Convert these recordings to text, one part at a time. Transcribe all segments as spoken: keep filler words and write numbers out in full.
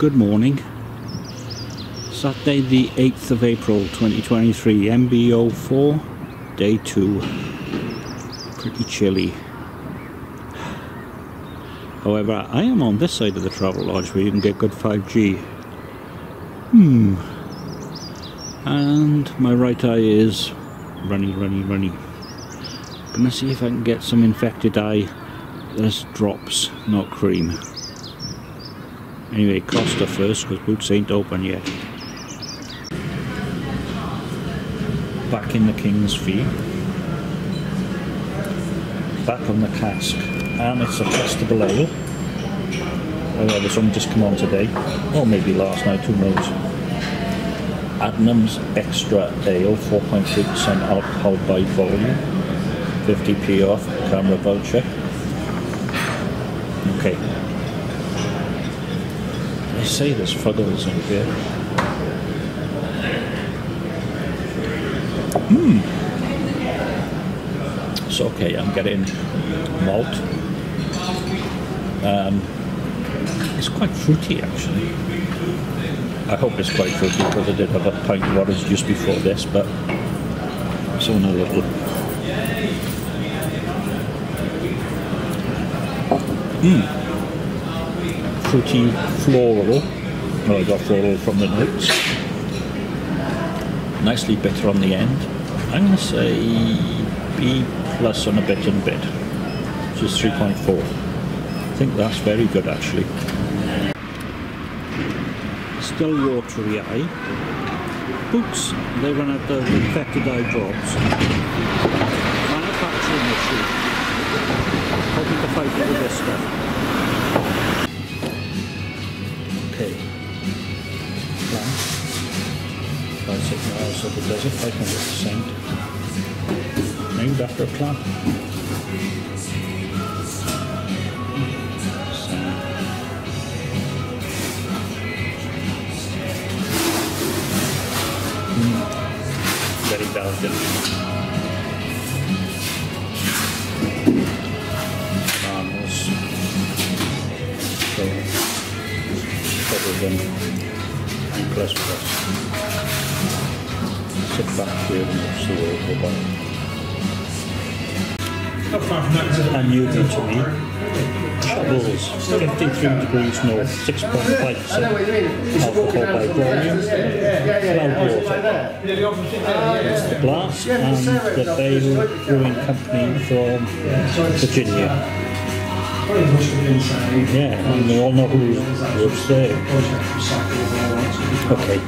Good morning. Saturday the eighth of April twenty twenty-three, M B oh four, day two. Pretty chilly. However, I am on this side of the Travelodge where you can get good five G. Hmm. And my right eye is runny, runny, runny. I'm gonna see if I can get some infected eye that's drops, not cream. Anyway, Costa first, because Boots ain't open yet. Back in the King's Fee. Back on the cask. And it's a festival ale. However, it's only just come on today. Or maybe last night, who knows. Adnams Extra Ale, four point three percent alcohol by volume. fifty p off, camera voucher. Okay. They say there's fuggles in here. Mmm. It's okay, I'm getting malt. Um, it's quite fruity actually. I hope it's quite fruity because I did have a pint of waters just before this, but it's on a little. Mmm. Fruity, floral. Well, I got floral from the notes. Nicely bitter on the end. I'm going to say B plus on a bit and bit, which is three point four. I think that's very good actually. Still watery eye. Boots, they run out of infected eye drops. Manufacturing issue. Hoping to fight over this stuff. Okay. That's it now, so the desert, five hundred percent. Named after a plant. Mm. Very delicate. Marbles. So. Than and plus plus. Sit back here and watch the world go by. Unusual to me. Troubles, fifty-three degrees north, six point five percent alcohol by volume, Cloud Water. Glass and the Bale Brewing Company from Virginia. Yeah, and we all know who lives there. Okay.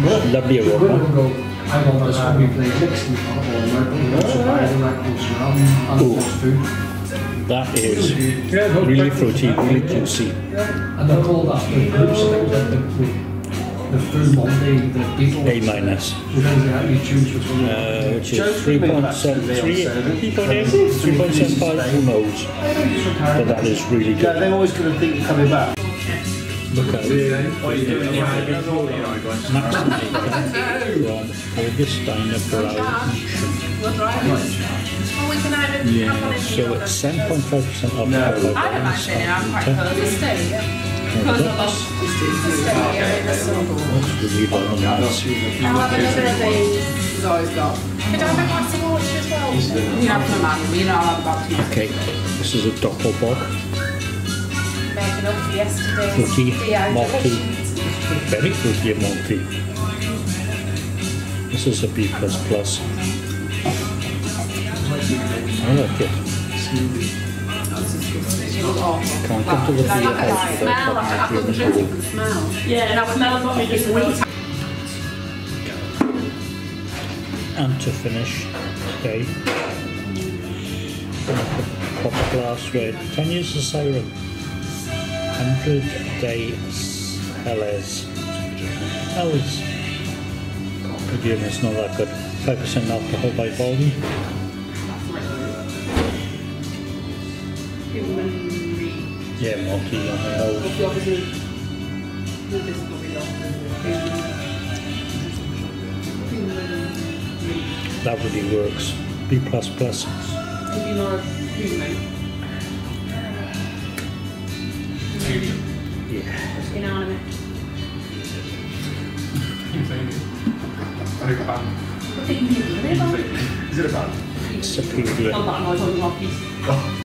Well, lovely aroma. Ooh. That is really fruity, really juicy. A minus, uh, which is three point seven, three point seven five, who knows, but that is really good. They're always going to think you're coming back. Look at it. Max from Augustine Brown. Yeah, so it's seven point five percent alcohol. No. I don't actually know, I'm quite cold this day. Because I lost this day here in the summer. I'll have another of these, this is all he's got. Could I have a glass of water as well? You have to imagine, you know I'll have about two. Okay, this is a doppelbock. Making up for yesterday's. Fruity, malty. Very fruity and malty. This is a B plus plus. I like it. Can't come to the beer house without having a beer in the pool. Yeah, and I smell what we just wait. And to finish, okay. Pop a glass with ten years of siren. one hundred day L S. L S. Again, it's not that good. five percent alcohol by volume. Yeah, multi on the nose. That really works. B plus plus. Really? Just inanimate. Is it a band? It's a piglet.